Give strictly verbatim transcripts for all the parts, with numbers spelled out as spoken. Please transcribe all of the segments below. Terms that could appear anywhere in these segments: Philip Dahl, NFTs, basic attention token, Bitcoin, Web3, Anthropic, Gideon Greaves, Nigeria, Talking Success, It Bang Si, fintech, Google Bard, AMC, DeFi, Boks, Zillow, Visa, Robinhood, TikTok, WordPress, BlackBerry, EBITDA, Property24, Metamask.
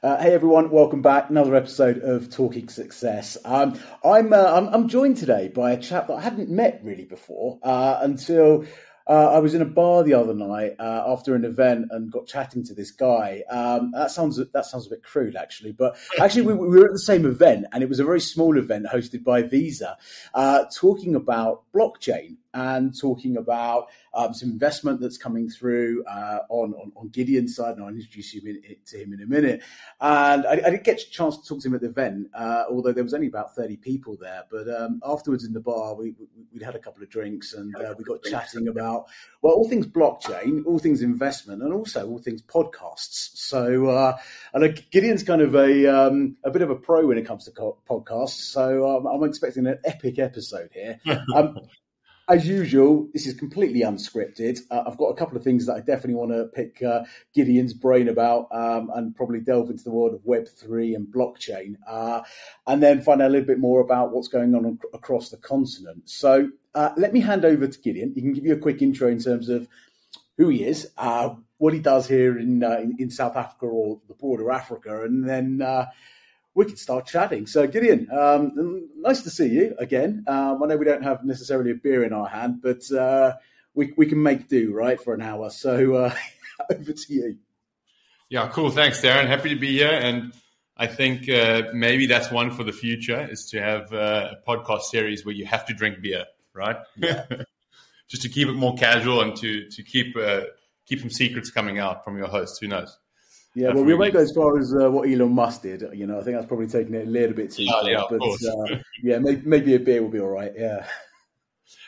Uh, hey everyone, welcome back. Another episode of Talking Success. Um, I'm, uh, I'm I'm joined today by a chap that I hadn't met really before uh, until uh, I was in a bar the other night uh, after an event and got chatting to this guy. Um, that sounds that sounds a bit crude actually, but actually we, we were at the same event, and it was a very small event hosted by Visa, uh, talking about blockchain and talking about um, some investment that's coming through uh, on, on, on Gideon's side, and I'll introduce you in, to him in a minute. And I, I didn't get a chance to talk to him at the event, uh, although there was only about thirty people there. But um, afterwards in the bar, we, we'd had a couple of drinks, and uh, we got chatting about, well, all things blockchain, all things investment, and also all things podcasts. So uh, and Gideon's kind of a, um, a bit of a pro when it comes to co- podcasts, so um, I'm expecting an epic episode here. Um, As usual, this is completely unscripted. Uh, I've got a couple of things that I definitely want to pick uh, Gideon's brain about um, and probably delve into the world of Web three and blockchain uh, and then find out a little bit more about what's going on ac- across the continent. So uh, let me hand over to Gideon. He can give you a quick intro in terms of who he is, uh, what he does here in, uh, in in South Africa or the broader Africa, and then uh, we can start chatting. So Gideon, um, nice to see you again. Um, I know we don't have necessarily a beer in our hand, but uh, we we can make do, right, for an hour. So uh, over to you. Yeah, cool. Thanks, Darren. Happy to be here. And I think uh, maybe that's one for the future, is to have uh, a podcast series where you have to drink beer, right? Yeah. Just to keep it more casual and to to keep uh, keep some secrets coming out from your hosts. Who knows? Yeah, well, we won't go as far as uh, what Elon Musk did. You know, I think that's probably taking it a little bit too far. Yeah, but uh, yeah, maybe, maybe a beer will be all right. Yeah.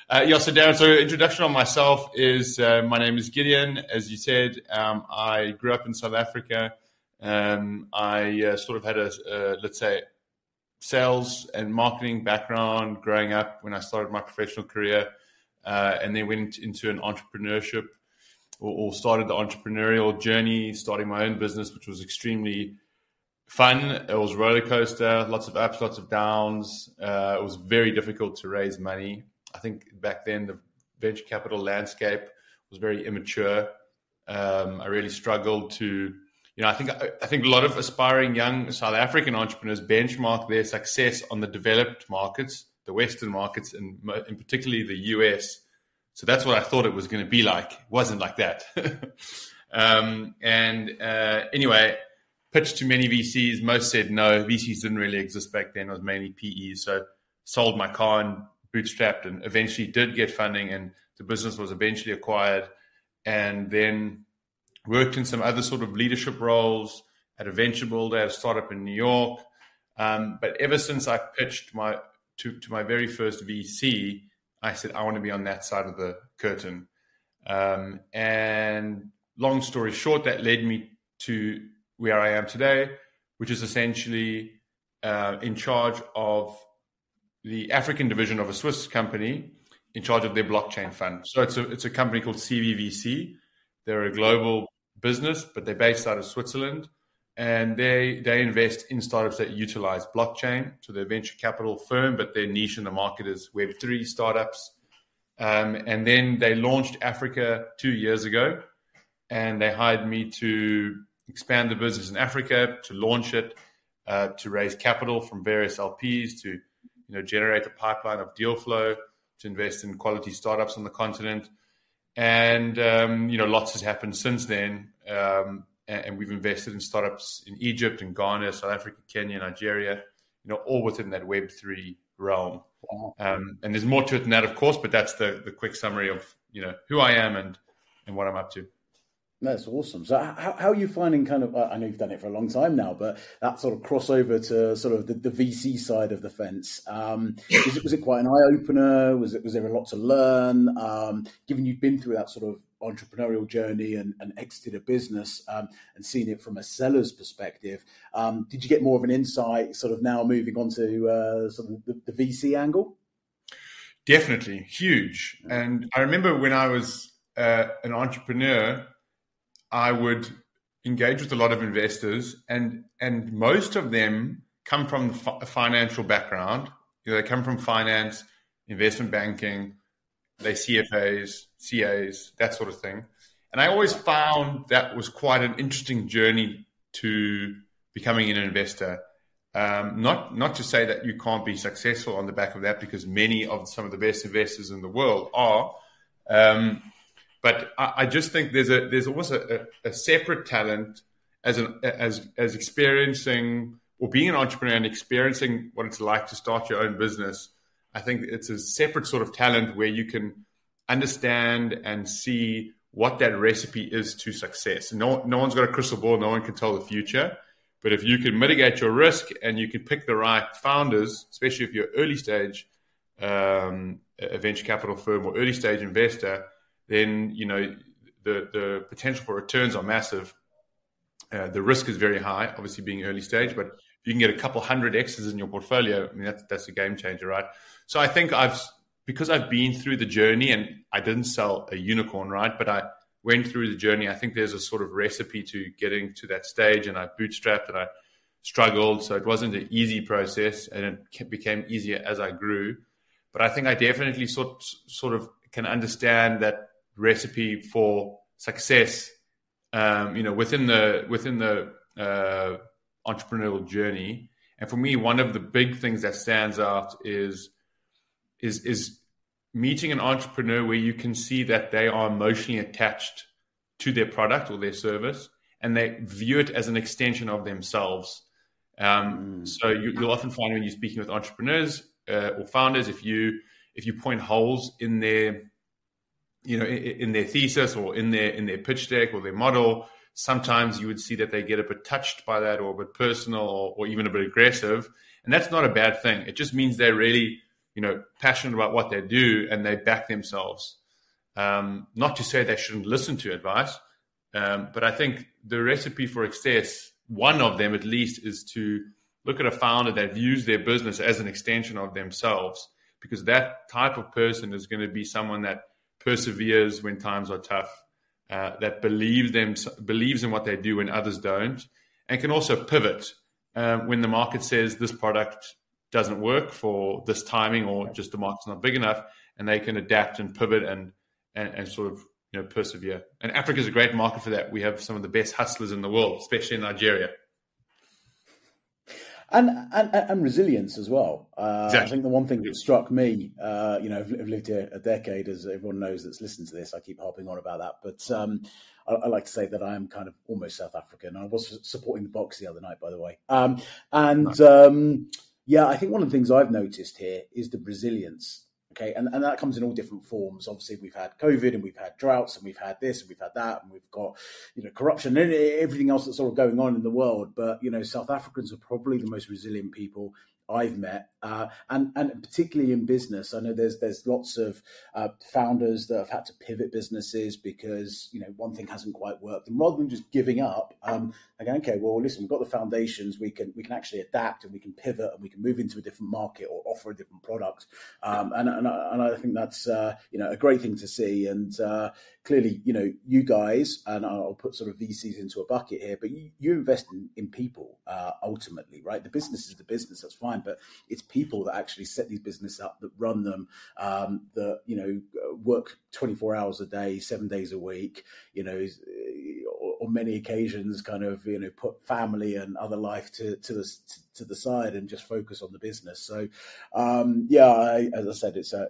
Uh, yeah. So, Darren, so introduction on myself is uh, my name is Gideon. As you said, um, I grew up in South Africa. Um, I uh, sort of had a uh, let's say sales and marketing background growing up when I started my professional career, uh, and then went into an entrepreneurship. Or started the entrepreneurial journey, starting my own business, which was extremely fun. It was a roller coaster, lots of ups, lots of downs. Uh, it was very difficult to raise money. I think back then the venture capital landscape was very immature. Um, I really struggled to, you know, I think I, I think a lot of aspiring young South African entrepreneurs benchmark their success on the developed markets, the Western markets, and, and particularly the U S. So that's what I thought it was going to be like. It wasn't like that. um, and uh, anyway, pitched to many V Cs. Most said no. V Cs didn't really exist back then. It was mainly P E. So sold my car and bootstrapped, and eventually did get funding, and the business was eventually acquired. And then worked in some other sort of leadership roles at a venture builder, at a startup in New York. Um, but ever since I pitched my to, to my very first V C, I said, I want to be on that side of the curtain. Um, and long story short, that led me to where I am today, which is essentially uh, in charge of the African division of a Swiss company, in charge of their blockchain fund. So it's a, it's a company called C V V C. They're a global business, but they're based out of Switzerland. And they, they invest in startups that utilize blockchain. So they're a venture capital firm, but their niche in the market is Web three startups. Um, and then they launched Africa two years ago, and they hired me to expand the business in Africa, to launch it, uh, to raise capital from various L Ps, to, you know, generate a pipeline of deal flow, to invest in quality startups on the continent. And, um, you know, lots has happened since then. Um, And we've invested in startups in Egypt and Ghana, South Africa, Kenya, Nigeria, you know, all within that Web three realm. Wow. Um, and there's more to it than that, of course, but that's the, the quick summary of, you know, who I am and, and what I'm up to. That's awesome. So how, how are you finding kind of, I know you've done it for a long time now, but that sort of crossover to sort of the, the V C side of the fence, um, was, it, was it quite an eye-opener? Was it, was there a lot to learn? Um, given you've been through that sort of entrepreneurial journey and, and exited a business um, and seen it from a seller's perspective, um, did you get more of an insight sort of now moving on to uh, sort of the, the V C angle? Definitely. Huge. And I remember when I was uh, an entrepreneur, I would engage with a lot of investors, and and most of them come from a financial background. You know, they come from finance, investment banking, they C F As, C As, that sort of thing. And I always found that was quite an interesting journey to becoming an investor. Um, not not to say that you can't be successful on the back of that, because many of some of the best investors in the world are. Um, but I, I just think there's a there's almost a, a, a separate talent as an as as experiencing or being an entrepreneur and experiencing what it's like to start your own business. I think it's a separate sort of talent where you can understand and see what that recipe is to success. No no one's got a crystal ball. No one can tell the future. But if you can mitigate your risk and you can pick the right founders, especially if you're early stage um, a venture capital firm or early stage investor, then you know the, the potential for returns are massive. Uh, the risk is very high, obviously being early stage, but if you can get a couple hundred X's in your portfolio, I mean, that's, that's a game changer, right? So I think I've, because I've been through the journey, and I didn't sell a unicorn, right? But I went through the journey. I think there's a sort of recipe to getting to that stage, and I bootstrapped and I struggled. So it wasn't an easy process, and it became easier as I grew. But I think I definitely sort, sort of can understand that recipe for success, um, you know, within the, within the uh, entrepreneurial journey. And for me, one of the big things that stands out is, is, is, meeting an entrepreneur where you can see that they are emotionally attached to their product or their service, and they view it as an extension of themselves. Um, mm. So you, you'll often find when you're speaking with entrepreneurs uh, or founders, if you if you point holes in their, you know, in, in their thesis or in their in their pitch deck or their model, sometimes you would see that they get a bit touched by that, or a bit personal, or, or even a bit aggressive, and that's not a bad thing. It just means they really, you know, passionate about what they do, and they back themselves. Um, not to say they shouldn't listen to advice, um, but I think the recipe for success, one of them at least, is to look at a founder that views their business as an extension of themselves, because that type of person is going to be someone that perseveres when times are tough, uh, that believes them, believes in what they do when others don't, and can also pivot uh, when the market says this product doesn't work for this timing, or just the market's not big enough, and they can adapt and pivot and, and, and sort of, you know, persevere. And Africa is a great market for that. We have some of the best hustlers in the world, especially in Nigeria. And and, and resilience as well. Uh, exactly. I think the one thing that struck me, uh, you know, I've, I've lived here a decade, as everyone knows that's listened to this. I keep harping on about that. But um, I, I like to say that I am kind of almost South African. I was supporting the Boks the other night, by the way. Um, and... Nice. Um, Yeah, I think one of the things I've noticed here is the resilience, okay? And, and that comes in all different forms. Obviously, we've had COVID, and we've had droughts, and we've had this, and we've had that, and we've got, you know, corruption and everything else that's sort of going on in the world. But, you know, South Africans are probably the most resilient people I've met, uh, and and particularly in business. I know there's there's lots of uh, founders that have had to pivot businesses because, you know, one thing hasn't quite worked, and rather than just giving up, um, they go, okay, well, listen, we've got the foundations, we can we can actually adapt, and we can pivot, and we can move into a different market or offer a different product, um, and, and and I think that's uh, you know, a great thing to see, and uh, clearly, you know, you guys, and I'll put sort of V Cs into a bucket here, but you, you invest in, in people uh, ultimately, right? The business is the business, that's fine. But it's people that actually set these businesses up, that run them, um, that, you know, work twenty-four hours a day, seven days a week, you know, on many occasions kind of, you know, put family and other life to, to the to the side and just focus on the business. So, um, yeah, I, as I said, it's a,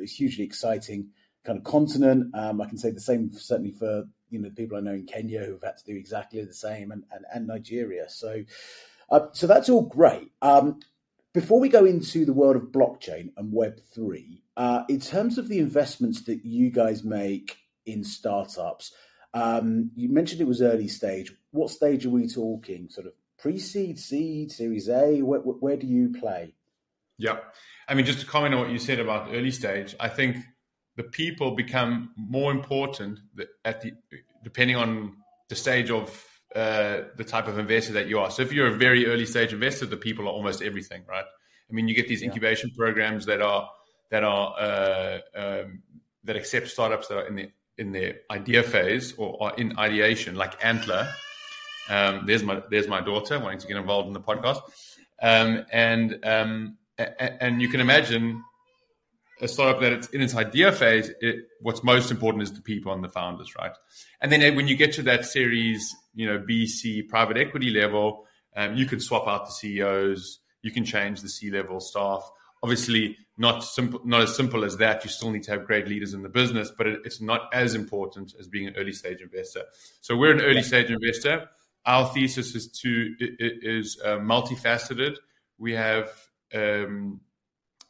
a hugely exciting kind of continent. Um, I can say the same certainly for, you know, the people I know in Kenya who've had to do exactly the same, and, and, and Nigeria. So, uh, so that's all great. Um, Before we go into the world of blockchain and Web three, uh, in terms of the investments that you guys make in startups, um, you mentioned it was early stage. What stage are we talking? Sort of pre-seed, seed, series A? Where, where do you play? Yeah. I mean, just to comment on what you said about early stage, I think the people become more important at the, depending on the stage of Uh, the type of investor that you are. So if you're a very early stage investor, the people are almost everything, right? I mean, you get these incubation yeah. programs that are that are uh, um, that accept startups that are in the in their idea phase or are in ideation, like Antler. Um, there's my there's my daughter wanting to get involved in the podcast, um, and um, a, and you can imagine a startup that it's in its idea phase, it, what's most important is the people and the founders, right? And then when you get to that series, you know, B C private equity level, Um, you can swap out the C E Os. You can change the C-level staff. Obviously, not simple, not as simple as that. You still need to have great leaders in the business, but it, it's not as important as being an early stage investor. So we're an early stage investor. Our thesis is to is uh, multifaceted. We have um,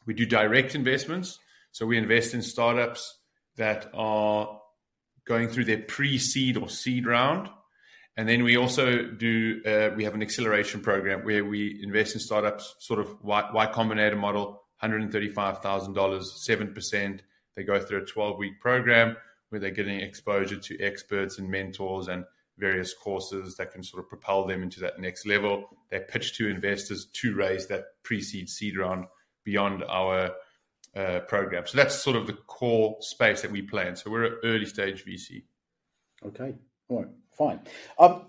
we do direct investments, so we invest in startups that are going through their pre-seed or seed round. And then we also do, uh, we have an acceleration program where we invest in startups, sort of Y, Y Combinator model, one hundred thirty-five thousand dollars, seven percent. They go through a twelve-week program where they're getting exposure to experts and mentors and various courses that can sort of propel them into that next level. They pitch to investors to raise that pre-seed seed round beyond our uh, program. So that's sort of the core space that we play in. So we're an early stage V C. Okay. All right. Fine. Um,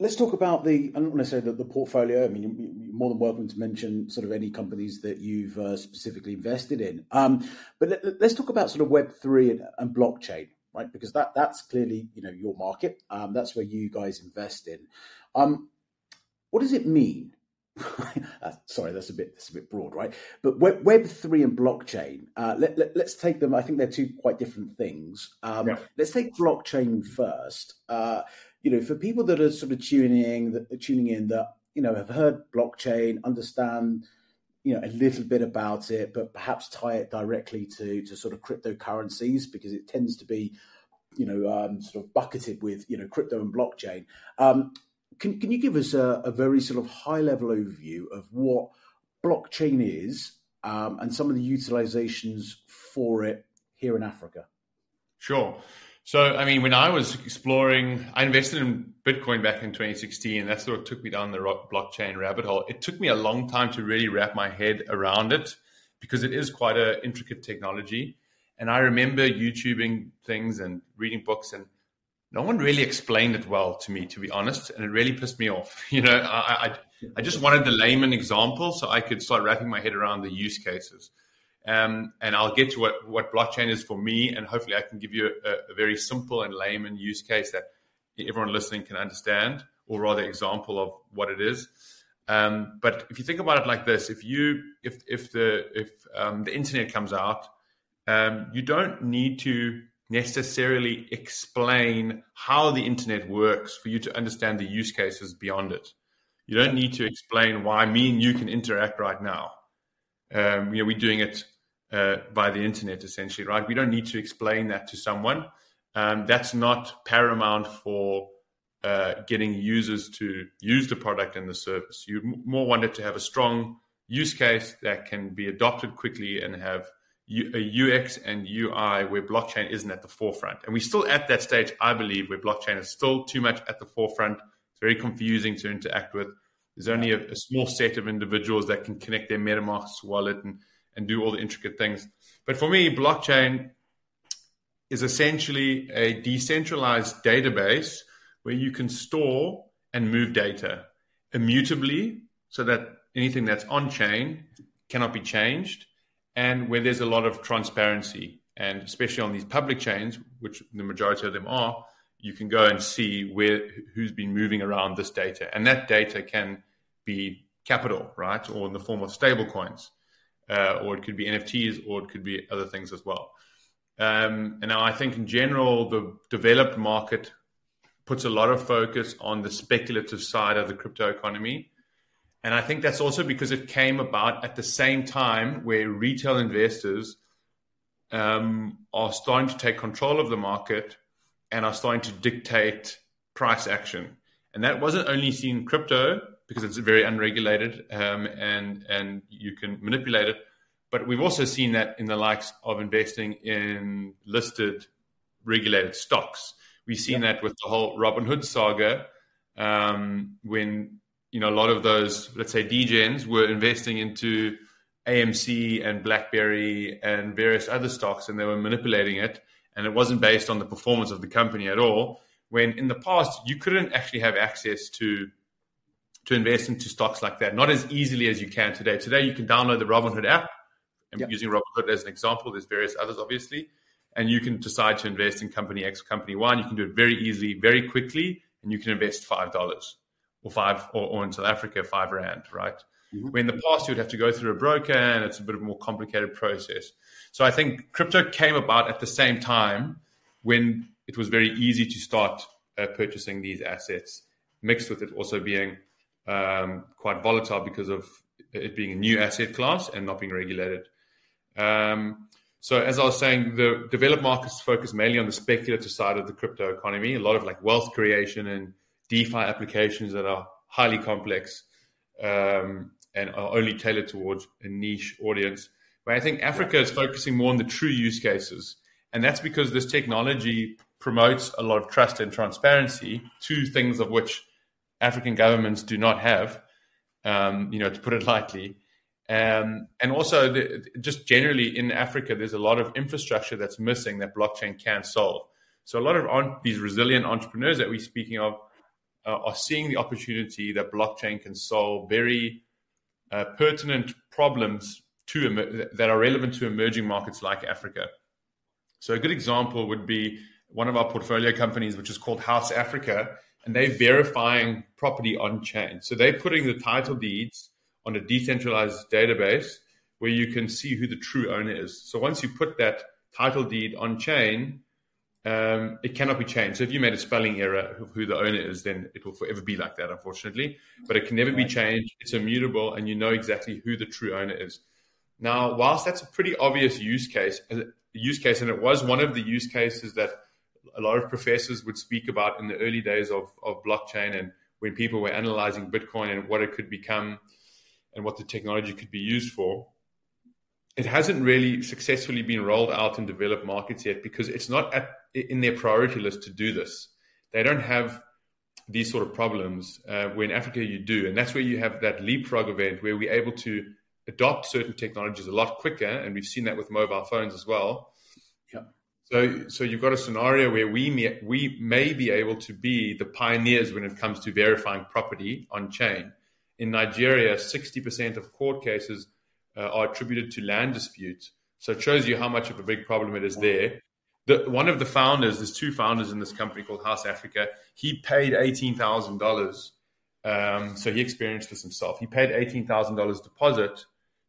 let's talk about the, I don't want to say that the portfolio. I mean, you're more than welcome to mention sort of any companies that you've uh, specifically invested in. Um, but let, let's talk about sort of Web three and, and blockchain, right? Because that that's clearly, you know, your market. Um, that's where you guys invest in. Um, what does it mean? uh, sorry, that's a bit that's a bit broad, right? But Web, Web three and blockchain, uh, let, let, let's take them. I think they're two quite different things. Um, yeah. Let's take blockchain first. Uh, You know, for people that are sort of tuning, that are tuning in, that you know have heard blockchain, understand you know a little bit about it, but perhaps tie it directly to to sort of cryptocurrencies because it tends to be you know um, sort of bucketed with you know crypto and blockchain. Um, can can you give us a, a very sort of high level overview of what blockchain is um, and some of the utilizations for it here in Africa? Sure. So, I mean, when I was exploring, I invested in Bitcoin back in twenty sixteen, and that sort of took me down the blockchain rabbit hole. It took me a long time to really wrap my head around it because it is quite an intricate technology. And I remember YouTubing things and reading books, and no one really explained it well to me, to be honest, and it really pissed me off. You know, I, I, I just wanted the layman example so I could start wrapping my head around the use cases. Um, and I'll get to what, what blockchain is for me, and hopefully I can give you a, a very simple and layman use case that everyone listening can understand, or rather example of what it is. Um, but if you think about it like this, if you if if the if um, the internet comes out, um, you don't need to necessarily explain how the internet works for you to understand the use cases beyond it. You don't need to explain why me and you can interact right now. Um, you know, we're doing it uh, by the internet, essentially, right? We don't need to explain that to someone. Um, that's not paramount for uh, getting users to use the product and the service. You m- more want it to have a strong use case that can be adopted quickly and have U- a U X and U I where blockchain isn't at the forefront. And we're still at that stage, I believe, where blockchain is still too much at the forefront. It's very confusing to interact with. There's only a, a small set of individuals that can connect their Metamask wallet and, and do all the intricate things. But for me, blockchain is essentially a decentralized database where you can store and move data immutably so that anything that's on-chain cannot be changed, and where there's a lot of transparency. And especially on these public chains, which the majority of them are, you can go and see where who's been moving around this data. And that data can be capital, right? Or in the form of stable coins, uh, or it could be N F Ts, or it could be other things as well. Um, and now I think in general, the developed market puts a lot of focus on the speculative side of the crypto economy. And I think that's also because it came about at the same time where retail investors um, are starting to take control of the market and are starting to dictate price action. And that wasn't only seen in crypto because it's very unregulated um, and, and you can manipulate it. But we've also seen that in the likes of investing in listed regulated stocks. We've seen yeah. that with the whole Robinhood saga um, when, you know, a lot of those, let's say, degens were investing into A M C and BlackBerry and various other stocks, and they were manipulating it. And it wasn't based on the performance of the company at all, when in the past, you couldn't actually have access to, to invest into stocks like that, not as easily as you can today. Today, you can download the Robinhood app, and yep. using Robinhood as an example, there's various others, obviously, and you can decide to invest in company X, company Y, and you can do it very easily, very quickly, and you can invest five dollars or five or, or in South Africa, five rand, right? Mm-hmm. When in the past you would have to go through a broker and it's a bit of a more complicated process. So I think crypto came about at the same time when it was very easy to start uh, purchasing these assets, mixed with it also being um, quite volatile because of it being a new asset class and not being regulated. Um, so as I was saying, the developed markets focus mainly on the speculative side of the crypto economy, a lot of like wealth creation and DeFi applications that are highly complex um, and are only tailored towards a niche audience. But I think Africa is focusing more on the true use cases. And that's because this technology promotes a lot of trust and transparency, two things of which African governments do not have, um, you know, to put it lightly. Um, and also the, just generally in Africa, there's a lot of infrastructure that's missing that blockchain can solve. So a lot of on, these resilient entrepreneurs that we're speaking of uh, are seeing the opportunity that blockchain can solve very uh, pertinent problems to em- that are relevant to emerging markets like Africa. So a good example would be one of our portfolio companies, which is called House Africa, and they're verifying property on chain. So they're putting the title deeds on a decentralized database where you can see who the true owner is. So once you put that title deed on chain, um, it cannot be changed. So if you made a spelling error of who the owner is, then it will forever be like that, unfortunately. But it can never be changed. It's immutable, and you know exactly who the true owner is. Now, whilst that's a pretty obvious use case, use case, and it was one of the use cases that a lot of professors would speak about in the early days of, of blockchain, and when people were analyzing Bitcoin and what it could become and what the technology could be used for, it hasn't really successfully been rolled out in developed markets yet because it's not at, in their priority list to do this. They don't have these sort of problems uh, where in Africa you do, and that's where you have that leapfrog event where we're able to adopt certain technologies a lot quicker, and we've seen that with mobile phones as well. Yeah. So, so you've got a scenario where we may, we may be able to be the pioneers when it comes to verifying property on chain. In Nigeria, sixty percent of court cases uh, are attributed to land disputes. So it shows you how much of a big problem it is there. The, one of the founders, there's two founders in this company called House Africa, he paid eighteen thousand dollars. Um, so he experienced this himself. He paid eighteen thousand dollars deposit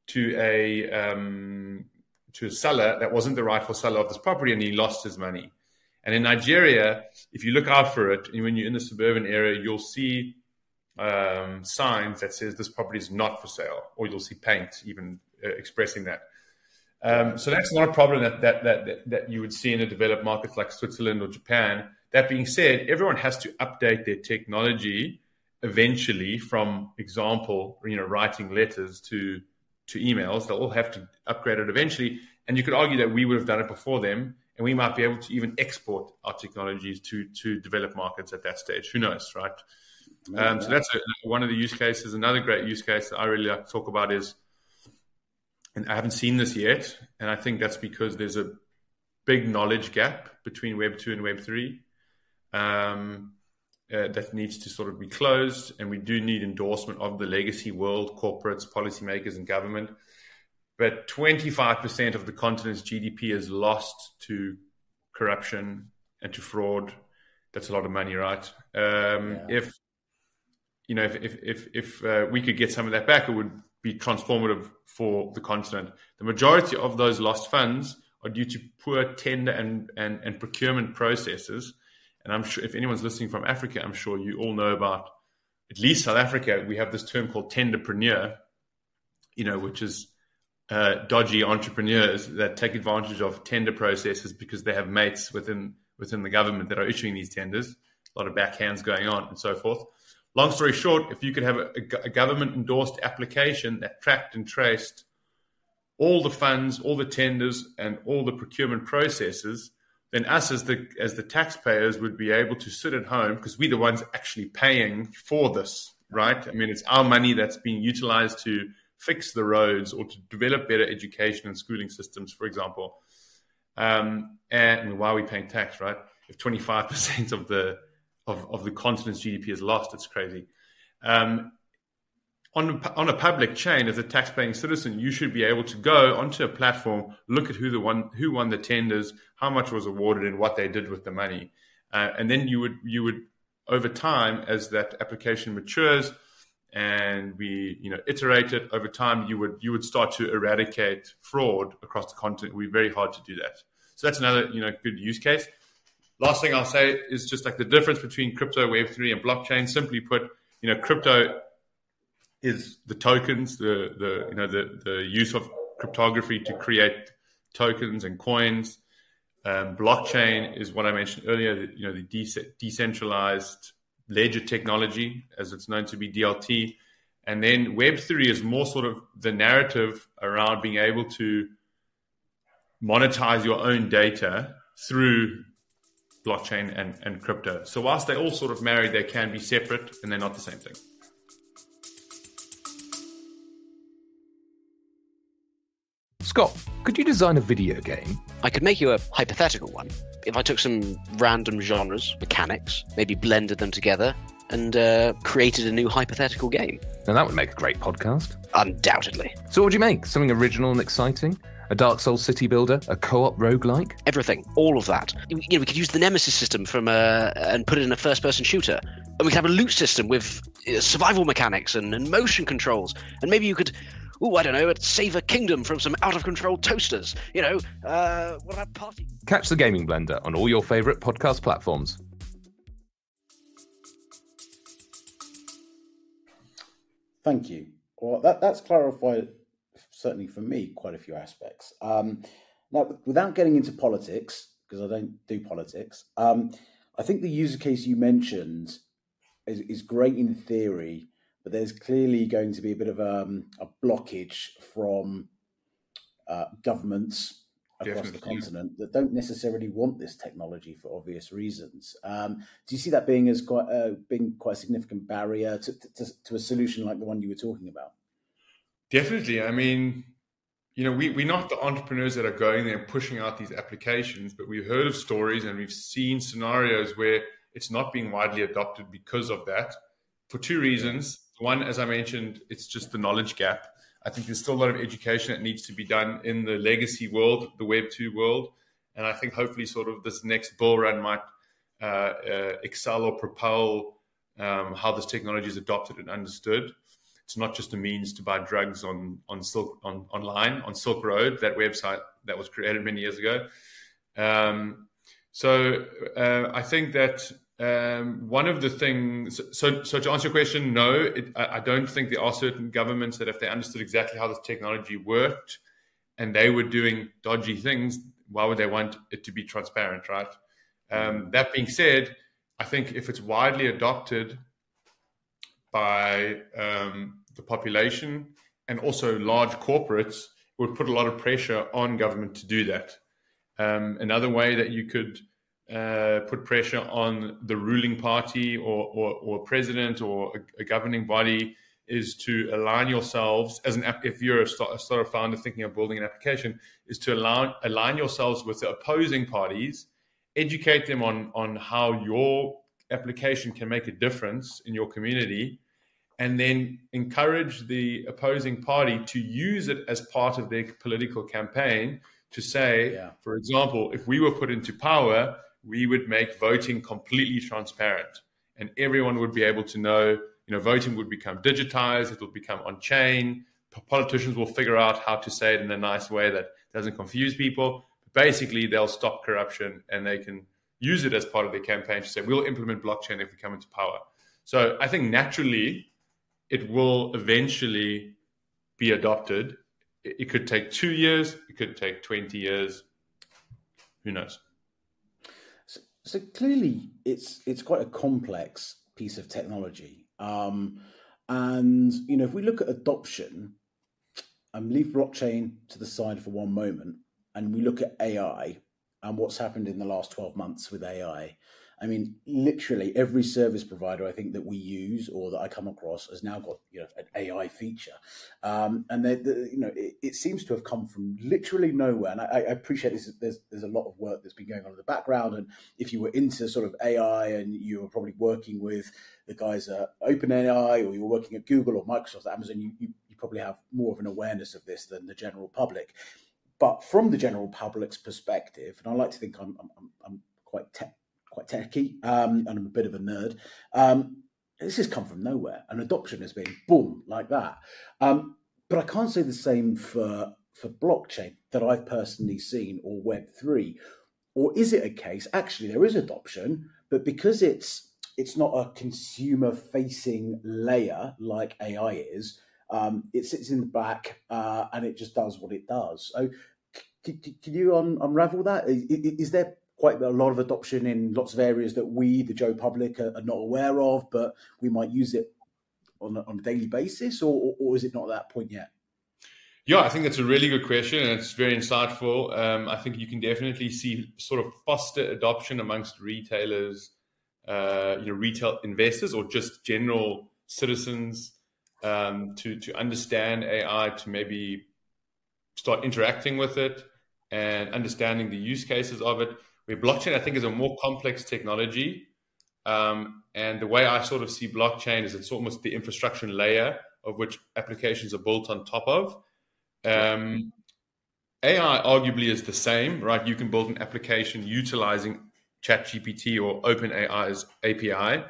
to a um, to a seller that wasn't the rightful seller of this property, and he lost his money. And in Nigeria, if you look out for it, and when you're in the suburban area, you'll see um, signs that says this property is not for sale, or you'll see paint even uh, expressing that. Um, so that's not a problem that, that that that you would see in a developed market like Switzerland or Japan. That being said, everyone has to update their technology eventually, from example, you know, writing letters to to emails. They'll all have to upgrade it eventually. And you could argue that we would have done it before them, and we might be able to even export our technologies to, to develop markets at that stage. Who knows, right? Yeah, um, yeah. So that's a, one of the use cases. Another great use case that I really like to talk about is, and I haven't seen this yet, and I think that's because there's a big knowledge gap between Web two and Web three um, uh, that needs to sort of be closed, and we do need endorsement of the legacy world, corporates, policymakers, and government. But twenty-five percent of the continent's G D P is lost to corruption and to fraud. That's a lot of money, right? Um, yeah. If you know, if if if, if uh, we could get some of that back, it would be transformative for the continent. The majority of those lost funds are due to poor tender and and, and procurement processes. And I'm sure if anyone's listening from Africa, I'm sure you all know about at least South Africa. We have this term called tenderpreneur, you know, which is Uh, dodgy entrepreneurs that take advantage of tender processes because they have mates within within the government that are issuing these tenders. A lot of backhands going on and so forth. Long story short, if you could have a, a government-endorsed application that tracked and traced all the funds, all the tenders, and all the procurement processes, then us as the as the taxpayers would be able to sit at home because we're the ones actually paying for this, right? I mean, it's our money that's being utilized to fix the roads or to develop better education and schooling systems, for example. Um, and why are we paying tax, right? If twenty-five percent of the of, of the continent's G D P is lost, it's crazy. Um, on, on a public chain, as a tax-paying citizen, you should be able to go onto a platform, look at who the one who won the tenders, how much was awarded, and what they did with the money. Uh, and then you would you would over time, as that application matures and we, you know, iterate it over time, you would you would start to eradicate fraud across the continent. We're very hard to do that. So that's another, you know, good use case. Last thing I'll say is just like the difference between crypto, Web three, and blockchain. Simply put, you know, crypto is the tokens, the the you know the the use of cryptography to create tokens and coins. Um, blockchain is what I mentioned earlier. The, you know, the de- decentralized ledger technology, as it's known to be, D L T. And then Web three is more sort of the narrative around being able to monetize your own data through blockchain and, and crypto. So whilst they all sort of marry, they can be separate and they're not the same thing. Scott, could you design a video game? I could make you a hypothetical one. If I took some random genres, mechanics, maybe blended them together and uh, created a new hypothetical game. And that would make a great podcast. Undoubtedly. So what would you make? Something original and exciting? A Dark Souls city builder? A co-op roguelike? Everything. All of that. You know, we could use the Nemesis system from uh, and put it in a first-person shooter. And we could have a loot system with survival mechanics and, and motion controls. And maybe you could... Ooh, I don't know, it'd save a kingdom from some out-of-control toasters. You know, uh, what about party? Catch The Gaming Blender on all your favourite podcast platforms. Thank you. Well, that, that's clarified, certainly for me, quite a few aspects. Um, now, without getting into politics, because I don't do politics, um, I think the user case you mentioned is, is great in theory, but there's clearly going to be a bit of um, a blockage from uh, governments across Definitely. The continent that don't necessarily want this technology for obvious reasons. Um, do you see that being as quite uh, being quite a significant barrier to, to, to a solution like the one you were talking about? Definitely. I mean, you know, we, we're not the entrepreneurs that are going there and pushing out these applications, but we've heard of stories and we've seen scenarios where it's not being widely adopted because of that, for two reasons. One, as I mentioned, it's just the knowledge gap. I think there's still a lot of education that needs to be done in the legacy world, the Web two world. And I think hopefully sort of this next bull run might uh, uh, excel or propel um, how this technology is adopted and understood. It's not just a means to buy drugs on on Silk on online, on Silk Road, that website that was created many years ago. Um, so uh, I think that... Um, one of the things, so so to answer your question, no, it, I, I don't think there are certain governments that if they understood exactly how this technology worked and they were doing dodgy things, why would they want it to be transparent, right? Um, that being said, I think if it's widely adopted by um, the population and also large corporates, it would put a lot of pressure on government to do that. Um, another way that you could Uh, put pressure on the ruling party or, or, or president or a, a governing body is to align yourselves as an app. If you're a startup sort of founder thinking of building an application, is to align, align yourselves with the opposing parties, educate them on, on how your application can make a difference in your community, and then encourage the opposing party to use it as part of their political campaign to say, yeah. For example, if we were put into power, we would make voting completely transparent and everyone would be able to know, you know, voting would become digitized, it will become on chain, politicians will figure out how to say it in a nice way that doesn't confuse people. Basically, they'll stop corruption and they can use it as part of their campaign to say, we'll implement blockchain if we come into power. So I think naturally, it will eventually be adopted. It could take two years, it could take twenty years, who knows? So clearly, it's it's quite a complex piece of technology, um, and you know if we look at adoption, and leave blockchain to the side for one moment, and we look at A I and what's happened in the last twelve months with A I. I mean, literally every service provider I think that we use or that I come across has now got you know an A I feature, um, and they, they, you know it, it seems to have come from literally nowhere. And I, I appreciate this. There's there's a lot of work that's been going on in the background. And if you were into sort of A I and you were probably working with the guys at OpenAI or you're working at Google or Microsoft, or Amazon, you, you you probably have more of an awareness of this than the general public. But from the general public's perspective, and I like to think I'm I'm, I'm quite tech. quite techie, um, and I'm a bit of a nerd, um, this has come from nowhere, and adoption has been boom like that. Um, but I can't say the same for for blockchain that I've personally seen, or Web three. Or is it a case, actually there is adoption, but because it's it's not a consumer-facing layer like A I is, um, it sits in the back uh, and it just does what it does. So can, can you un- unravel that? Is, is there quite a lot of adoption in lots of areas that we, the Joe public, are, are not aware of, but we might use it on a, on a daily basis, or, or is it not at that point yet? Yeah, I think that's a really good question, and it's very insightful. Um, I think you can definitely see sort of faster adoption amongst retailers, uh, you know, retail investors, or just general citizens um, to to understand A I, to maybe start interacting with it and understanding the use cases of it. Where blockchain, I think, is a more complex technology, um, and the way I sort of see blockchain is it's almost the infrastructure layer of which applications are built on top of. Um, A I arguably is the same, right? You can build an application utilizing ChatGPT or OpenAI's A P I,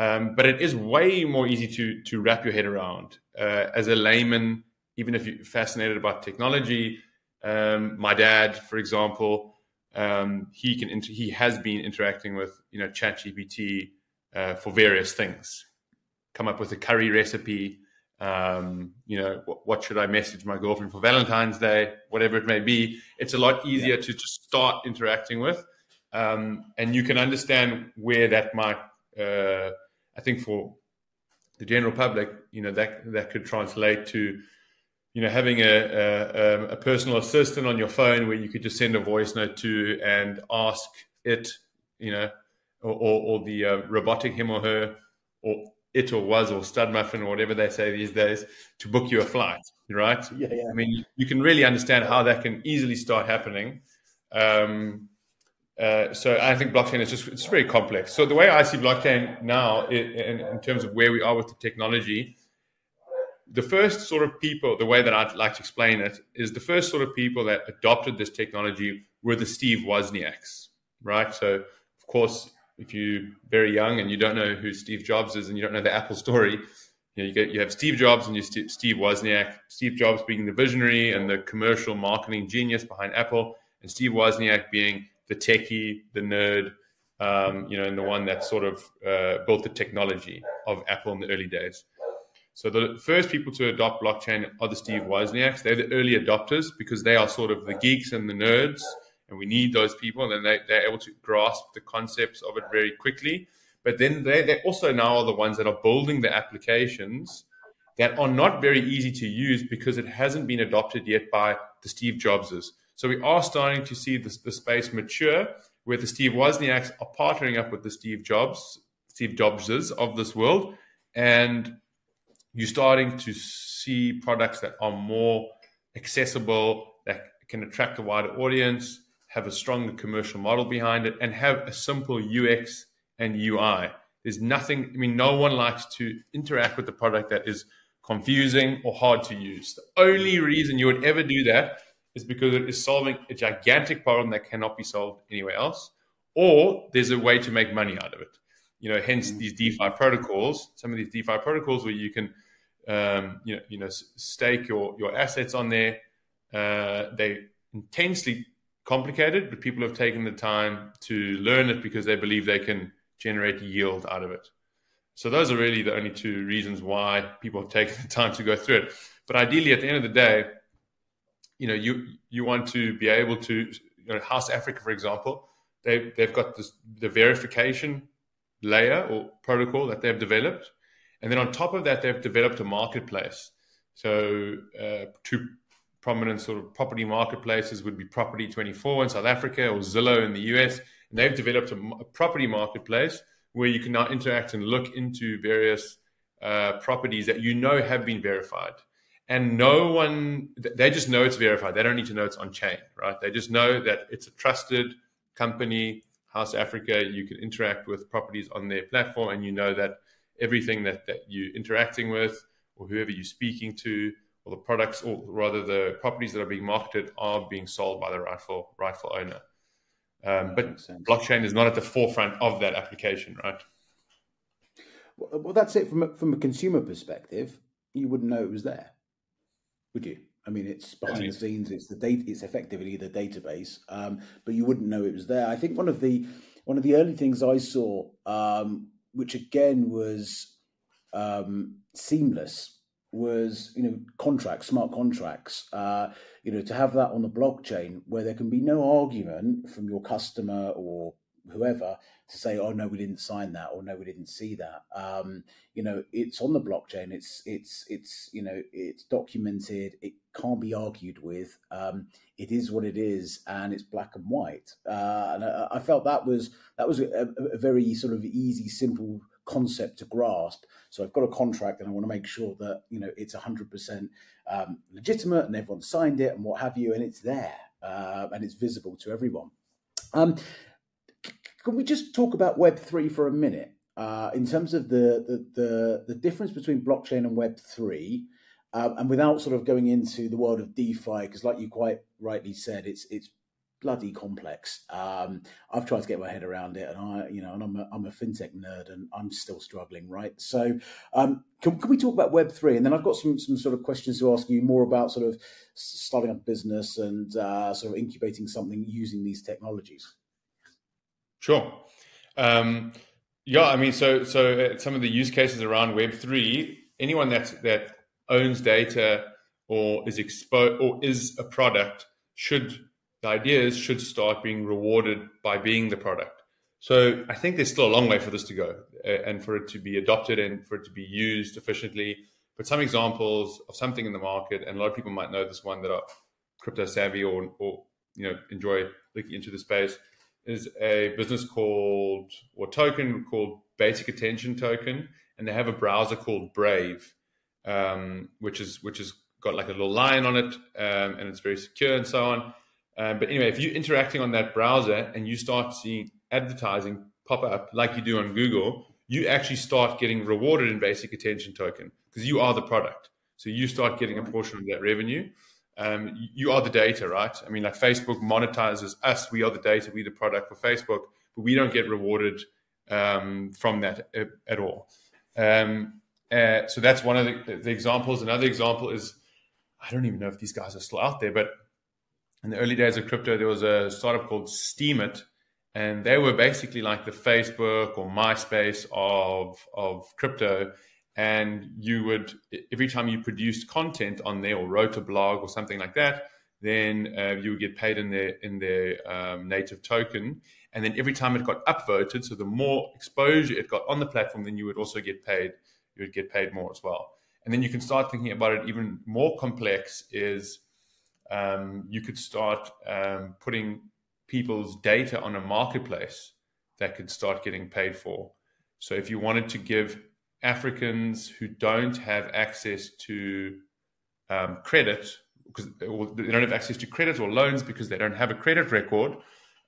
um, but it is way more easy to to wrap your head around. Uh, as a layman, even if you're fascinated about technology, um, my dad, for example, um, he can inter- he has been interacting with you know ChatGPT uh, for various things. Come up with a curry recipe. Um, you know, what, what should I message my girlfriend for Valentine's Day, whatever it may be. It's a lot easier yeah. to just start interacting with. Um, and you can understand where that might, uh, I think for the general public, you know, that, that could translate to, you know, having a, a, a personal assistant on your phone where you could just send a voice note to and ask it, you know, or, or, or the uh, robotic him or her, or it or was or stud muffin or whatever they say these days to book you a flight, right? Yeah, yeah. I mean, you can really understand how that can easily start happening. Um, uh, so I think blockchain is just, it's very complex. So the way I see blockchain now in, in terms of where we are with the technology, the first sort of people, the way that I'd like to explain it is the first sort of people that adopted this technology were the Steve Wozniaks, right? So of course, if you're very young and you don't know who Steve Jobs is and you don't know the Apple story, you know, you get, you have Steve Jobs and you St- Steve Wozniak, Steve Jobs being the visionary and the commercial marketing genius behind Apple, and Steve Wozniak being the techie, the nerd, um, you know, and the one that sort of uh, built the technology of Apple in the early days. So the first people to adopt blockchain are the Steve Wozniaks. They're the early adopters because they are sort of the geeks and the nerds. And we need those people, and they, they're able to grasp the concepts of it very quickly. But then they, they also now are the ones that are building the applications that are not very easy to use because it hasn't been adopted yet by the Steve Jobses. So we are starting to see this, the space mature where the Steve Wozniaks are partnering up with the Steve Jobs, Steve Jobses of this world. And you're starting to see products that are more accessible, that can attract a wider audience, have a stronger commercial model behind it, and have a simple U X and U I. There's nothing, I mean, no one likes to interact with the product that is confusing or hard to use. The only reason you would ever do that is because it is solving a gigantic problem that cannot be solved anywhere else, or there's a way to make money out of it. You know, hence these DeFi protocols, some of these DeFi protocols where you can, um, you know, you know, stake your, your assets on there. Uh, they intensely complicated, but people have taken the time to learn it because they believe they can generate yield out of it. So those are really the only two reasons why people have taken the time to go through it. But ideally, at the end of the day, you know, you you want to be able to, you know, House Africa, for example, they, they've got this, the verification layer or protocol that they've developed. And then on top of that, they've developed a marketplace. So uh, to prominent sort of property marketplaces would be Property twenty-four in South Africa or Zillow in the U S. And they've developed a, a property marketplace where you can now interact and look into various uh, properties that you know have been verified. And no one, they just know it's verified. They don't need to know it's on chain, right? They just know that it's a trusted company, House Africa. You can interact with properties on their platform and you know that everything that, that you're interacting with or whoever you're speaking to, or the products, or rather the properties that are being marketed are being sold by the rightful rightful owner. Um, but blockchain is not at the forefront of that application, right? Well, well that's it. From a, from a consumer perspective, you wouldn't know it was there, would you? I mean, it's behind the scenes. It's the data. It's effectively the database, um, but you wouldn't know it was there. I think one of the one of the early things I saw, um, which again was um, seamless, was you know contracts, smart contracts. Uh, you know, to have that on the blockchain, where there can be no argument from your customer or whoever to say, oh no, we didn't sign that, or no, we didn't see that. Um, you know, it's on the blockchain. It's it's it's you know, it's documented. It can't be argued with. Um, it is what it is, and it's black and white. Uh, and I, I felt that was that was a, a very sort of easy, simple concept to grasp. So I've got a contract, and I want to make sure that you know it's one hundred percent um, legitimate, and everyone signed it, and what have you, and it's there, uh, and it's visible to everyone. Um, Can we just talk about Web three for a minute uh, in terms of the, the the the difference between blockchain and Web three, uh, and without sort of going into the world of DeFi, because like you quite rightly said, it's it's bloody complex. Um, I've tried to get my head around it, and I you know, and I'm a, I'm a fintech nerd, and I'm still struggling, right? So um, can can we talk about Web three, and then I've got some some sort of questions to ask you more about sort of starting a business and uh, sort of incubating something using these technologies. Sure. Um, yeah, I mean, so so some of the use cases around Web three, anyone that that owns data or is exposed or is a product should, the idea is, should start being rewarded by being the product. So I think there's still a long way for this to go, and for it to be adopted and for it to be used efficiently. But some examples of something in the market, and a lot of people might know this one that are crypto savvy or or you know enjoy looking into the space, is a business called, or token called Basic Attention Token, and they have a browser called Brave, um, which is which has got like a little lion on it, um, and it's very secure and so on. Um, but anyway, if you're interacting on that browser and you start seeing advertising pop up like you do on Google, you actually start getting rewarded in Basic Attention Token because you are the product. So you start getting a portion of that revenue. Um, you are the data, right? I mean, like Facebook monetizes us. We are the data. We are the product for Facebook, but we don't get rewarded um, from that at, at all. Um, uh, so that's one of the, the examples. Another example is, I don't even know if these guys are still out there, but in the early days of crypto, there was a startup called Steemit, and they were basically like the Facebook or MySpace of, of crypto. And you would, every time you produced content on there or wrote a blog or something like that, then uh, you would get paid in their in their um, native token. And then every time it got upvoted, so the more exposure it got on the platform, then you would also get paid. You would get paid more as well. And then you can start thinking about it even more complex. Is um, you could start um, putting people's data on a marketplace that could start getting paid for. So if you wanted to give Africans who don't have access to um, credit, because or they don't have access to credit or loans because they don't have a credit record,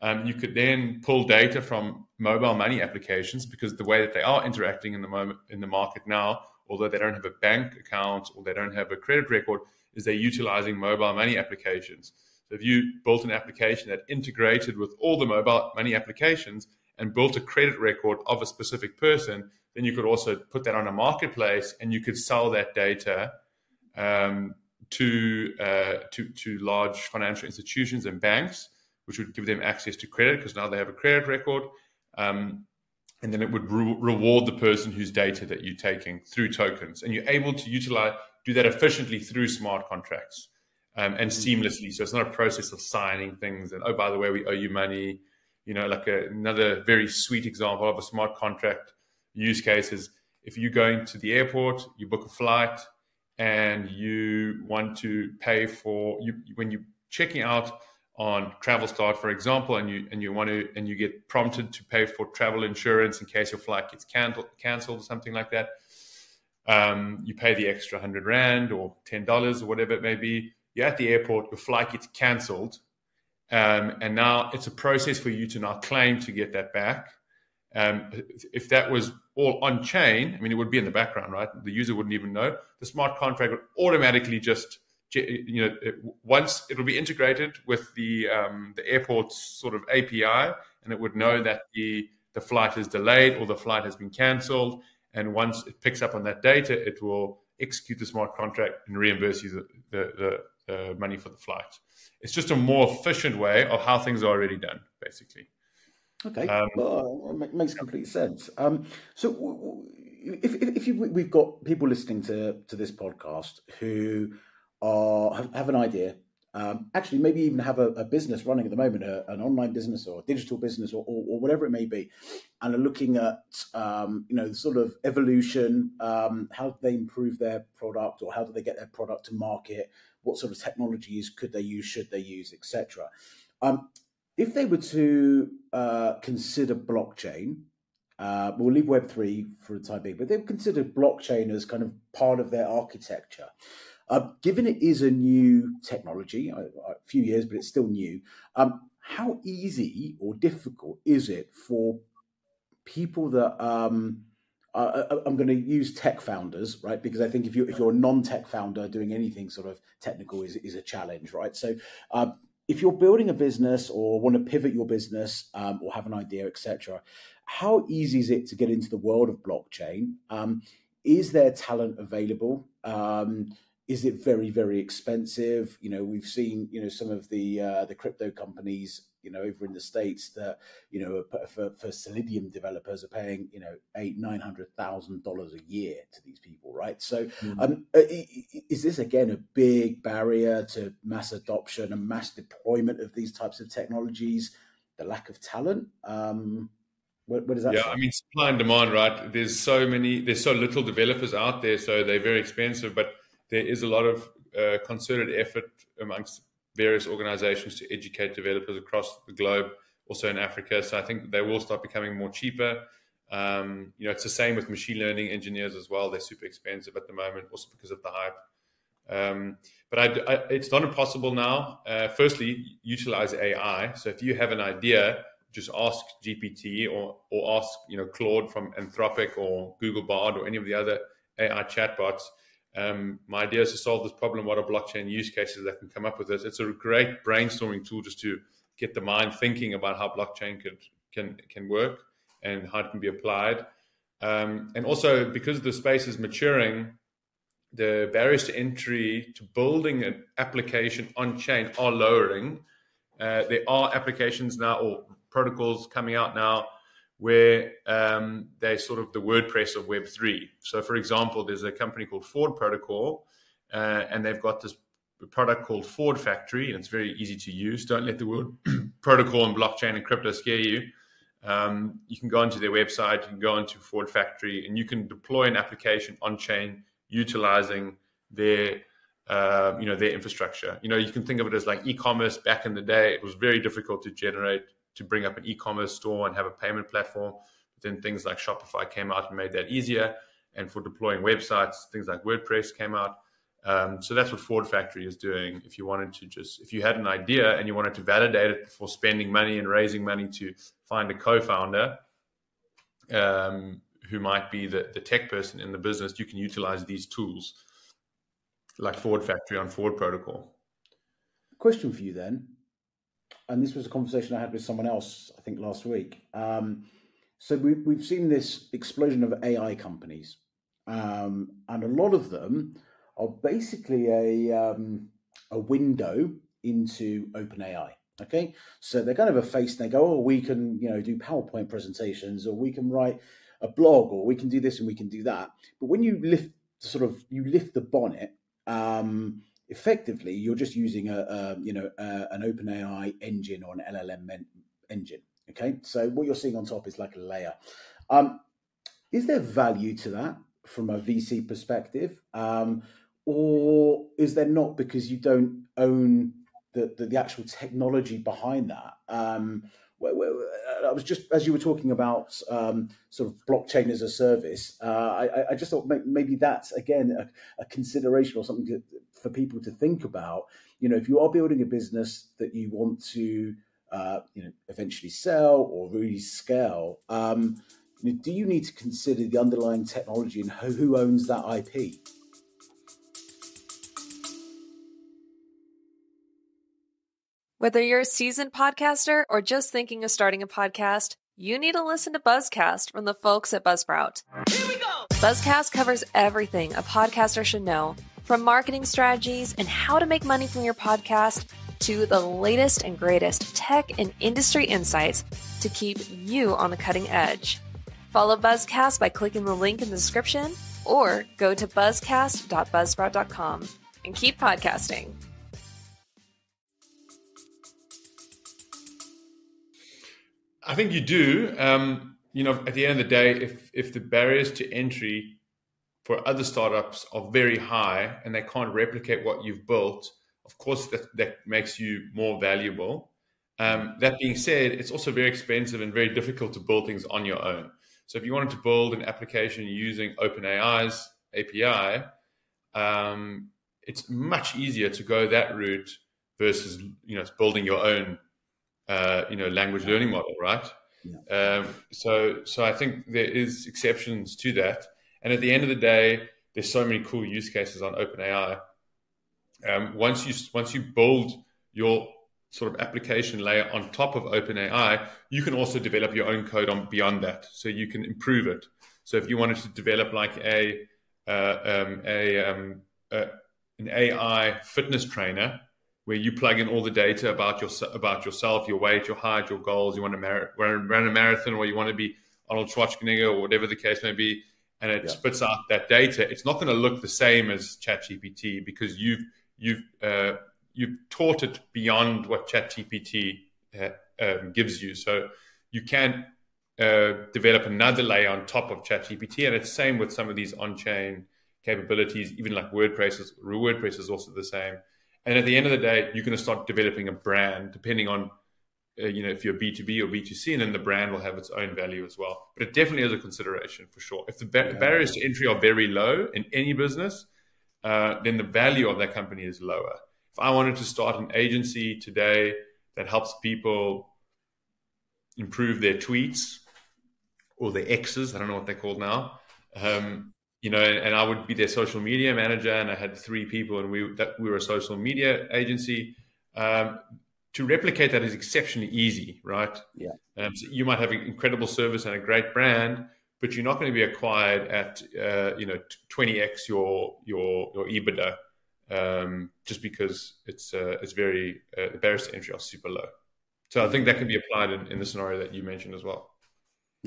um, you could then pull data from mobile money applications, because the way that they are interacting in the moment in the market now, although they don't have a bank account or they don't have a credit record, is they're utilizing mobile money applications. So if you built an application that integrated with all the mobile money applications and built a credit record of a specific person, then you could also put that on a marketplace, and you could sell that data um, to, uh, to to large financial institutions and banks, which would give them access to credit because now they have a credit record. Um, and then it would re- reward the person whose data that you're taking through tokens. And you're able to utilize, do that efficiently through smart contracts um, and seamlessly. So it's not a process of signing things and, oh, by the way, we owe you money. You know, like a, another very sweet example of a smart contract use cases. If you're going to the airport, you book a flight, and you want to pay for you when you're checking out on TravelStart, for example, and you and you want to and you get prompted to pay for travel insurance in case your flight gets cancelled, cancelled or something like that. Um, you pay the extra hundred rand or ten dollars or whatever it may be. You're at the airport, your flight gets cancelled, um, and now it's a process for you to now claim to get that back. Um, if that was all on chain, I mean, it would be in the background, right? The user wouldn't even know. The smart contract would automatically just you know, once it'll be integrated with the um, the airport's sort of A P I, and it would know that the the flight is delayed or the flight has been cancelled. And once it picks up on that data, it will execute the smart contract and reimburse you the the, the uh, money for the flight. It's just a more efficient way of how things are already done, basically. Okay, um, well, it makes complete sense. Um, so, w w if if, if you, we've got people listening to to this podcast who are have, have an idea, um, actually maybe even have a, a business running at the moment, a, an online business or a digital business or, or, or whatever it may be, and are looking at um, you know, sort of evolution, um, how do they improve their product, or how do they get their product to market? What sort of technologies could they use? Should they use, et cetera. Um, If they were to uh, consider blockchain, uh, we'll leave Web three for the time being, but they would consider blockchain as kind of part of their architecture. Uh, given it is a new technology, a, a few years, but it's still new, um, how easy or difficult is it for people that um, are, I'm going to use tech founders, right? Because I think if, you, if you're a non-tech founder, doing anything sort of technical is, is a challenge, right? So... Uh, If you're building a business or want to pivot your business um, or have an idea, et cetera, how easy is it to get into the world of blockchain? Um, is there talent available? Um, is it very, very expensive? You know, we've seen, you know, some of the uh, the crypto companies, you know, over in the States that, you know, for, for Solidium developers are paying, you know, eight, nine hundred thousand dollars a year to these people. Right. So mm. um, is this, again, a big barrier to mass adoption and mass deployment of these types of technologies? The lack of talent? Um, what, what does that Yeah, say? I mean, supply and demand, right? There's so many, there's so little developers out there, so they're very expensive. But there is a lot of uh, concerted effort amongst various organizations to educate developers across the globe, also in Africa. So I think they will start becoming more cheaper. Um, you know, it's the same with machine learning engineers as well. They're super expensive at the moment, also because of the hype. Um, but I, I, it's not impossible now. Uh, firstly, utilize A I. So if you have an idea, just ask G P T or, or ask, you know, Claude from Anthropic or Google Bard or any of the other A I chatbots. Um, my idea is to solve this problem. What are blockchain use cases that can come up with this? It's a great brainstorming tool just to get the mind thinking about how blockchain could, can, can work and how it can be applied. Um, and also, because the space is maturing, the barriers to entry to building an application on chain are lowering. Uh, there are applications now or protocols coming out now where um, they're sort of the WordPress of Web three. So, for example, there's a company called Fort Protocol, uh, and they've got this product called Fort Factory, and it's very easy to use. Don't let the word protocol and blockchain and crypto scare you. Um, you can go onto their website, you can go onto Fort Factory, and you can deploy an application on-chain utilizing their, uh, you know, their infrastructure. You know, you can think of it as like e-commerce. Back in the day, it was very difficult to generate to bring up an e-commerce store and have a payment platform. But then things like Shopify came out and made that easier. And for deploying websites, things like WordPress came out. Um, so that's what Fort Factory is doing. If you wanted to just, if you had an idea and you wanted to validate it before spending money and raising money to find a co-founder um, who might be the, the tech person in the business, you can utilize these tools like Fort Factory on Fort Protocol. Question for you then. And this was a conversation I had with someone else, I think, last week. Um, so we, we've seen this explosion of A I companies. Um, and a lot of them are basically a, um, a window into OpenAI. Okay. So they're kind of a face and they go, oh, we can, you know, do PowerPoint presentations, or we can write a blog, or we can do this and we can do that. But when you lift sort of, you lift the bonnet, um, effectively, you're just using a, a you know a, an OpenAI engine or an L L M en engine. Okay, so what you're seeing on top is like a layer. Um, is there value to that from a V C perspective, um, or is there not, because you don't own the the, the actual technology behind that? Um, where, where, I was just as you were talking about um, sort of blockchain as a service. Uh, I, I just thought maybe that's again a, a consideration or something to, for people to think about. You know, if you are building a business that you want to, uh, you know, eventually sell or really scale, um, you know, do you need to consider the underlying technology and who, who owns that I P? Whether you're a seasoned podcaster or just thinking of starting a podcast, you need to listen to Buzzcast from the folks at Buzzsprout. Here we go! Buzzcast covers everything a podcaster should know, from marketing strategies and how to make money from your podcast to the latest and greatest tech and industry insights to keep you on the cutting edge. Follow Buzzcast by clicking the link in the description or go to buzzcast dot buzzsprout dot com and keep podcasting. I think you do. Um, you know, at the end of the day, if if the barriers to entry for other startups are very high and they can't replicate what you've built, of course, that, that makes you more valuable. Um, that being said, it's also very expensive and very difficult to build things on your own. So if you wanted to build an application using OpenAI's A P I, um, it's much easier to go that route versus, you know, building your own, uh, you know, language learning model, right? Yeah. Um, so, so I think there is exceptions to that. And at the end of the day, there's so many cool use cases on OpenAI. Um, once you once you build your sort of application layer on top of OpenAI, you can also develop your own code on beyond that, so you can improve it. So if you wanted to develop like a, uh, um, a um, uh, an A I fitness trainer, where you plug in all the data about your about yourself, your weight, your height, your goals, you want to mar- run a marathon, or you want to be Arnold Schwarzenegger, or whatever the case may be, and it yeah. spits out that data, it's not going to look the same as ChatGPT because you've You've uh, you've taught it beyond what ChatGPT uh, um, gives you, so you can uh, develop another layer on top of ChatGPT, and it's same with some of these on-chain capabilities, even like WordPress. Is, WordPress is also the same. And at the end of the day, you're going to start developing a brand, depending on uh, you know if you're B two B or B two C, and then the brand will have its own value as well. But it definitely is a consideration for sure. If the ba- yeah. barriers to entry are very low in any business, Uh, then the value of that company is lower. If I wanted to start an agency today that helps people improve their tweets or their X's, I don't know what they're called now, um, you know, and, and I would be their social media manager, and I had three people, and we that, we were a social media agency. Um, to replicate that is exceptionally easy, right? Yeah. Um, so you might have an incredible service and a great brand, but you're not going to be acquired at, uh, you know, twenty x your your your EBITDA um, just because it's uh, it's very uh, the barriers to entry are super low. So I think that can be applied in, in the scenario that you mentioned as well.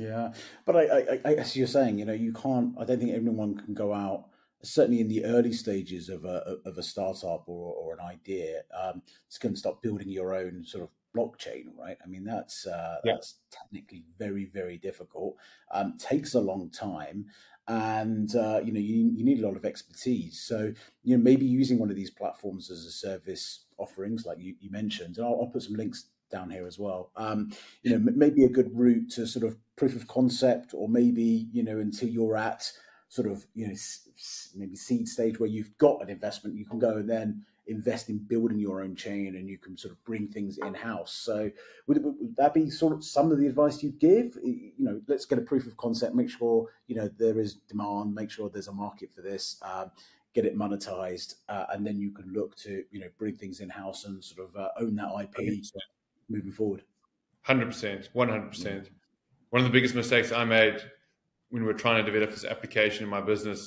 Yeah, but I, I, I as you're saying, you know, you can't. I don't think everyone can go out. Certainly in the early stages of a of a startup or or an idea, um, it's going to start building your own sort of blockchain, right? I mean, that's uh, yeah. that's technically very, very difficult. Um, takes a long time, and uh, you know, you you need a lot of expertise. So, you know, maybe using one of these platforms as a service offerings, like you, you mentioned, and I'll, I'll put some links down here as well. Um, you yeah. know, maybe a good route to sort of proof of concept, or maybe, you know, until you're at sort of, you know, maybe seed stage where you've got an investment, you can go and then invest in building your own chain, and you can sort of bring things in-house. So would, would that be sort of some of the advice you'd give? You know, let's get a proof of concept, make sure, you know, there is demand, make sure there's a market for this, um, get it monetized, uh, and then you can look to, you know, bring things in-house and sort of uh, own that I P moving forward. one hundred percent, one hundred percent. One of the biggest mistakes I made when we were trying to develop this application in my business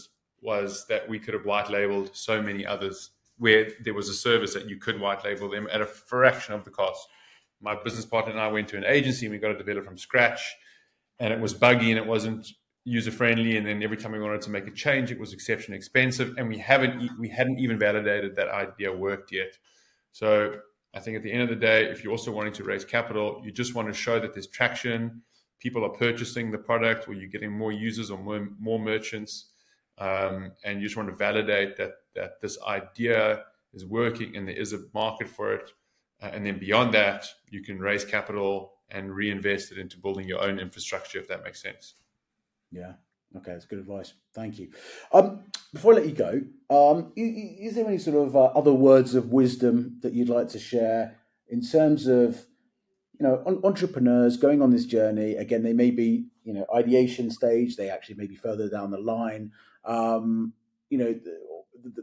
was that we could have white labeled so many others, where there was a service that you could white label them at a fraction of the cost. My business partner and I went to an agency, and we got to develop from scratch, and it was buggy and it wasn't user-friendly. And then every time we wanted to make a change, it was exceptionally expensive. And we haven't, we hadn't even validated that idea worked yet. So I think at the end of the day, if you're also wanting to raise capital, you just want to show that there's traction, people are purchasing the product, or you're getting more users or more, more merchants. Um, and you just want to validate that that this idea is working and there is a market for it. Uh, and then beyond that, you can raise capital and reinvest it into building your own infrastructure, if that makes sense. Yeah. Okay. That's good advice. Thank you. Um, before I let you go, um, is, is there any sort of uh, other words of wisdom that you'd like to share in terms of, you know, entrepreneurs going on this journey? Again, they may be, you know, ideation stage, they actually may be further down the line. Um, you know, the,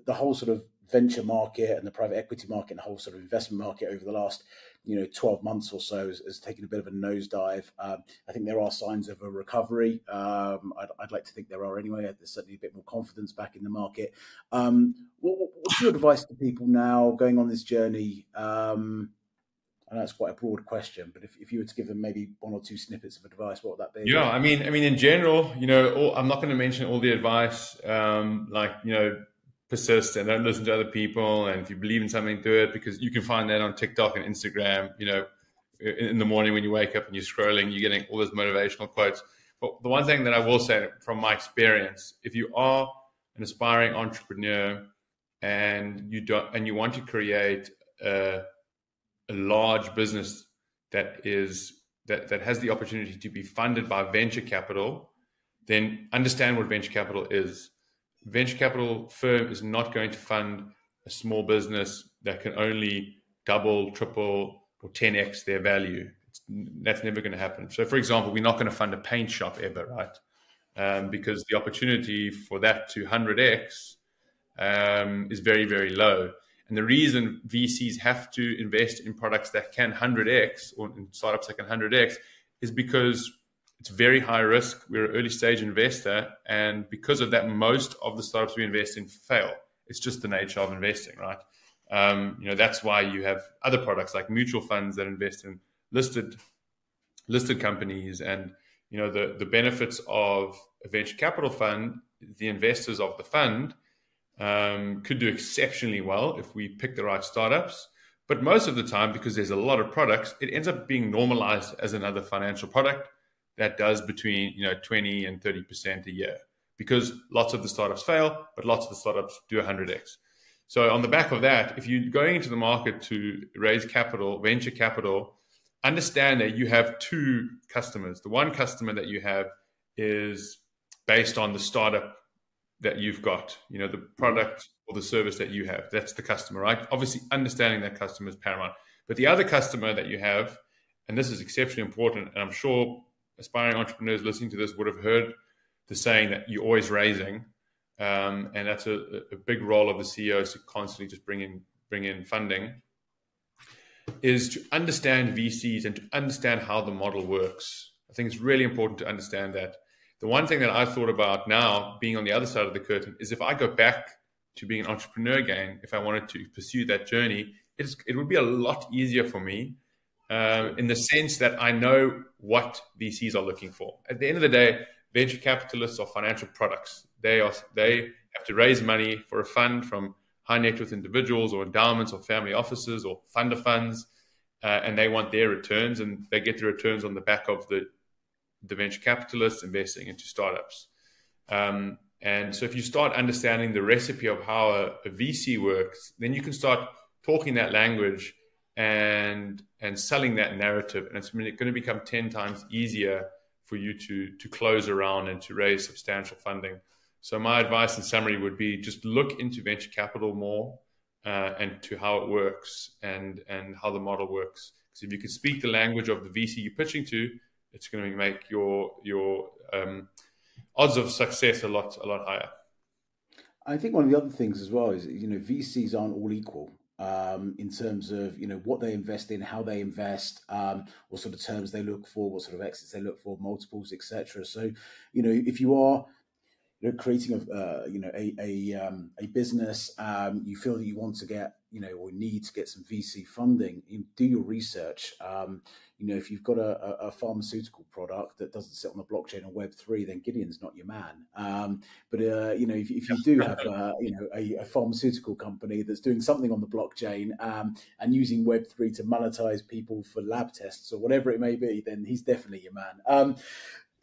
the whole sort of venture market and the private equity market and the whole sort of investment market over the last, you know, twelve months or so has, has taken a bit of a nosedive. Um, I think there are signs of a recovery. Um, I'd, I'd like to think there are anyway. There's certainly a bit more confidence back in the market. Um, what, what's your advice to people now going on this journey? Um, I know that's quite a broad question, but if, if you were to give them maybe one or two snippets of advice, what would that be? Yeah, I mean, I mean, in general, you know, all, I'm not going to mention all the advice, um, like, you know, persist and don't listen to other people. And if you believe in something, do it, because you can find that on TikTok and Instagram, you know, in, in the morning when you wake up and you're scrolling, you're getting all those motivational quotes. But the one thing that I will say from my experience, if you are an aspiring entrepreneur and you don't, and you want to create a, a large business that is that that has the opportunity to be funded by venture capital, then understand what venture capital is. Venture capital firm is not going to fund a small business that can only double, triple, or ten X their value. It's, that's never going to happen. So, for example, we're not going to fund a paint shop ever, right? Um, because the opportunity for that to one hundred X um, is very, very low. And the reason V Cs have to invest in products that can one hundred X or in startups that can one hundred X is because it's very high risk. We're an early stage investor. And because of that, most of the startups we invest in fail. It's just the nature of investing, right? Um, you know, that's why you have other products like mutual funds that invest in listed listed companies. And, you know, the, the benefits of a venture capital fund, the investors of the fund, Um, could do exceptionally well if we pick the right startups. But most of the time, because there's a lot of products, it ends up being normalized as another financial product that does between, you know, twenty and thirty percent a year, because lots of the startups fail, but lots of the startups do one hundred X. So on the back of that, if you're going into the market to raise capital, venture capital, understand that you have two customers. The one customer that you have is based on the startup that you've got, you know, the product or the service that you have. That's the customer, right? Obviously, understanding that customer is paramount. But the other customer that you have, and this is exceptionally important, and I'm sure aspiring entrepreneurs listening to this would have heard the saying that you're always raising, um, and that's a, a big role of the C E O is to constantly just bring in, bring in funding, is to understand V Cs and to understand how the model works. I think it's really important to understand that. The one thing that I thought about now, being on the other side of the curtain, is if I go back to being an entrepreneur again, if I wanted to pursue that journey, it's, it would be a lot easier for me uh, in the sense that I know what V Cs are looking for. At the end of the day, venture capitalists are financial products. They are they have to raise money for a fund from high net worth individuals or endowments or family offices or fund of funds, uh, and they want their returns, and they get the returns on the back of the the venture capitalists investing into startups. Um, and so if you start understanding the recipe of how a, a V C works, then you can start talking that language and and selling that narrative. And it's going to become ten times easier for you to, to close around and to raise substantial funding. So my advice in summary would be just look into venture capital more uh, and to how it works and, and how the model works. Because if you can speak the language of the V C you're pitching to, it's going to make your your um, odds of success a lot a lot higher. I think one of the other things as well is, you know, V Cs aren't all equal um, in terms of, you know, what they invest in, how they invest, um, what sort of terms they look for, what sort of exits they look for, multiples, et cetera. So, you know, if you are you know, creating a uh, you know a a, um, a business, um, you feel that you want to get, you know, or need to get some V C funding, you do your research. Um, you know, if you've got a, a pharmaceutical product that doesn't sit on the blockchain or Web three, then Gideon's not your man. Um, but, uh, you know, if, if you do have, uh, you know, a, a pharmaceutical company that's doing something on the blockchain um, and using Web three to monetize people for lab tests or whatever it may be, then he's definitely your man. Um,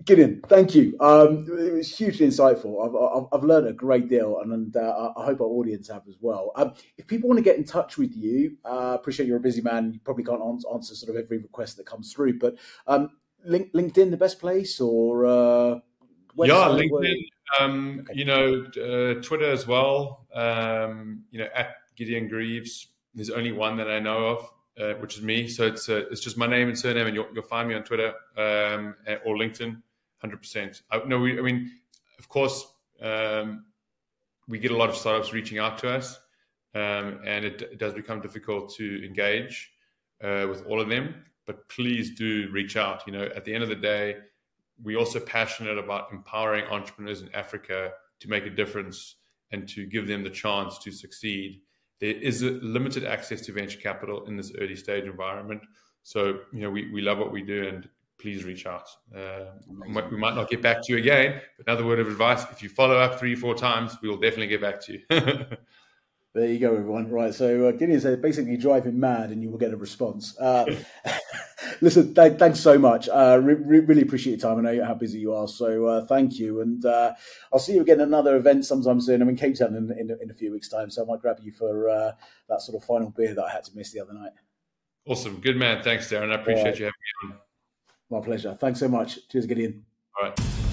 Gideon, thank you. Um, it was hugely insightful. I've, I've, I've learned a great deal, and, and uh, I hope our audience have as well. Um, if people want to get in touch with you, I uh, appreciate you're a busy man. You probably can't answer, answer sort of every request that comes through, but um, link, LinkedIn, the best place, or uh, website? Yeah, LinkedIn, um, okay. You know, uh, Twitter as well, um, you know, at Gideon Greaves. There's only one that I know of. Uh, which is me. So it's uh, it's just my name and surname, and you'll, you'll find me on Twitter um, or LinkedIn, one hundred percent. I, no, we, I mean, of course, um, we get a lot of startups reaching out to us, um, and it, it does become difficult to engage. uh, with all of them, but please do reach out. You know, at the end of the day, we're also passionate about empowering entrepreneurs in Africa to make a difference and to give them the chance to succeed. There is a limited access to venture capital in this early stage environment. So, you know, we, we love what we do, and please reach out. Uh, we might not get back to you again, but another word of advice, if you follow up three, four times, we will definitely get back to you. There you go, everyone. Right. So uh, Gideon said, basically drive him mad and you will get a response. Uh, listen, th- thanks so much. Uh, re- re- really appreciate your time. I know how busy you are. So uh, thank you. And uh, I'll see you again at another event sometime soon. I'm in Cape Town in, in, in a few weeks' time. So I might grab you for uh, that sort of final beer that I had to miss the other night. Awesome. Good man. Thanks, Darren. I appreciate right. you having me on. My pleasure. Thanks so much. Cheers, Gideon. All right.